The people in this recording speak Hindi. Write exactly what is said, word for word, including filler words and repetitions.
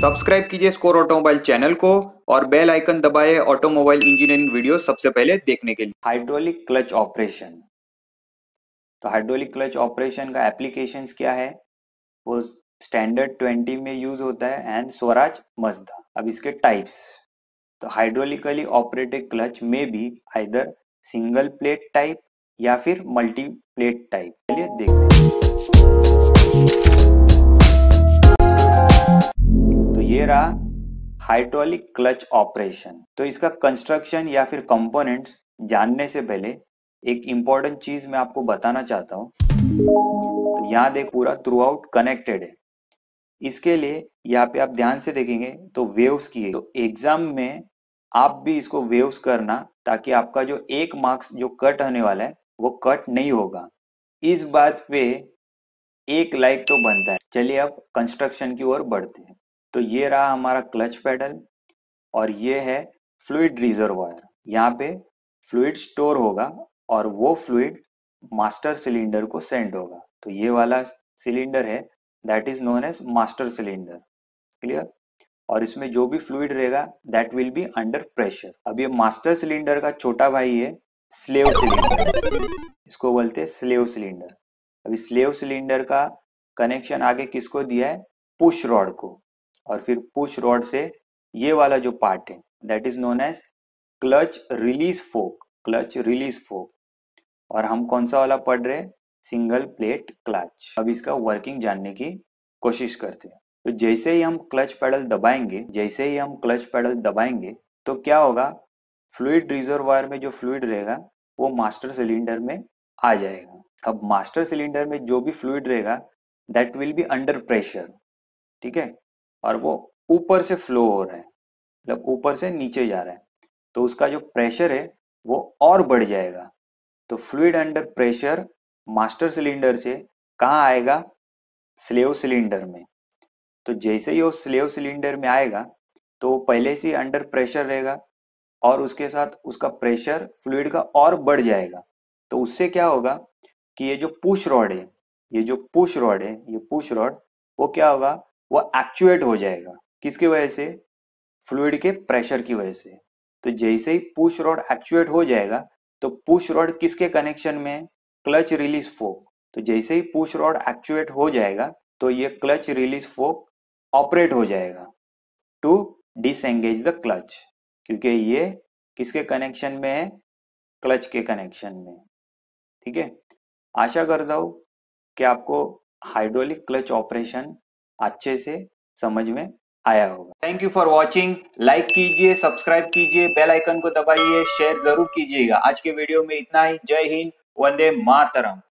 सब्सक्राइब कीजिए स्कोर ऑटोमोबाइल चैनल को और बेल आइकन दबाएं ऑटोमोबाइल इंजीनियरिंग वीडियो सबसे पहले देखने के लिए। हाइड्रोलिक क्लच ऑपरेशन, तो हाइड्रोलिक क्लच ऑपरेशन का एप्लीकेशंस क्या है, वो स्टैंडर्ड ट्वेंटी में यूज होता है एंड स्वराज मज़दा। अब इसके टाइप्स, तो हाइड्रोलिकली ऑपरेटेड क्लच में भी आइदर सिंगल प्लेट टाइप या फिर मल्टी प्लेट टाइप, चलिए देखते हैं। तो ये रहा हाइड्रोलिक क्लच ऑपरेशन। तो इसका कंस्ट्रक्शन या फिर कंपोनेंट्स जानने से पहले एक इम्पोर्टेंट चीज मैं आपको बताना चाहता हूँ। तो यहाँ देख पूरा थ्रू आउट कनेक्टेड है, इसके लिए यहाँ पे आप ध्यान से देखेंगे तो वेव्स की है। तो एग्जाम में आप भी इसको वेव्स करना ताकि आपका जो एक मार्क्स जो कट होने वाला है वो कट नहीं होगा। इस बात पे एक लाइक तो बनता है। चलिए अब कंस्ट्रक्शन की ओर बढ़ते हैं। तो ये रहा हमारा क्लच पेडल और ये है फ्लूइड रिजर्वायर। यहाँ पे फ्लूइड स्टोर होगा और वो फ्लूइड मास्टर सिलेंडर को सेंड होगा। तो ये वाला सिलेंडर है, that is known as master cylinder, clear. और इसमें जो भी फ्लूइड रहेगा that will be under pressure. अब ये मास्टर सिलेंडर का छोटा भाई है स्लेव सिलेंडर, इसको बोलते हैं स्लेव सिलेंडर। अभी स्लेव सिलेंडर का कनेक्शन आगे किसको दिया है, पुश रॉड को, और फिर पुश रॉड से ये वाला जो पार्ट है that is known as clutch release fork, clutch release fork. और हम कौन सा वाला पढ़ रहे हैं, सिंगल प्लेट क्लच। अब इसका वर्किंग जानने की कोशिश करते हैं। तो जैसे ही हम क्लच पेडल दबाएंगे, जैसे ही हम क्लच पेडल दबाएंगे तो क्या होगा, फ्लूइड रिजर्वायर में जो फ्लूइड रहेगा वो मास्टर सिलेंडर में आ जाएगा। अब मास्टर सिलेंडर में जो भी फ्लूइड रहेगा that will be under pressure, ठीक है। और वो ऊपर से फ्लो हो रहा है, मतलब ऊपर से नीचे जा रहा है, तो उसका जो प्रेशर है वो और बढ़ जाएगा। तो fluid under pressure master cylinder से कहाँ आएगा, स्लेव सिलेंडर में। तो जैसे ही वो स्लेव सिलेंडर में आएगा तो पहले से ही अंडर प्रेशर रहेगा और उसके साथ उसका प्रेशर फ्लूइड का और बढ़ जाएगा। तो उससे क्या होगा कि ये जो पुश रॉड है, ये जो पुश रॉड है, ये पुश रॉड वो क्या होगा, वो एक्चुएट हो जाएगा। किसकी वजह से, फ्लूइड के प्रेशर की वजह से। तो जैसे ही पुश रॉड एक्चुएट हो जाएगा तो पुश रॉड किसके कनेक्शन में है, क्लच रिलीज फोक। तो जैसे ही पुश रॉड एक्चुएट हो जाएगा तो ये क्लच रिलीज फोक ऑपरेट हो जाएगा टू डिसएंगेज द क्लच, क्योंकि ये किसके कनेक्शन में है, क्लच के कनेक्शन में, ठीक है। आशा करता हूँ कि आपको हाइड्रोलिक क्लच ऑपरेशन अच्छे से समझ में आया होगा। Thank you for watching. Like कीजिए, सब्सक्राइब कीजिए, बेल आइकन को दबाइए, शेयर जरूर कीजिएगा। आज के वीडियो में इतना ही। जय हिंद, वंदे मातरम।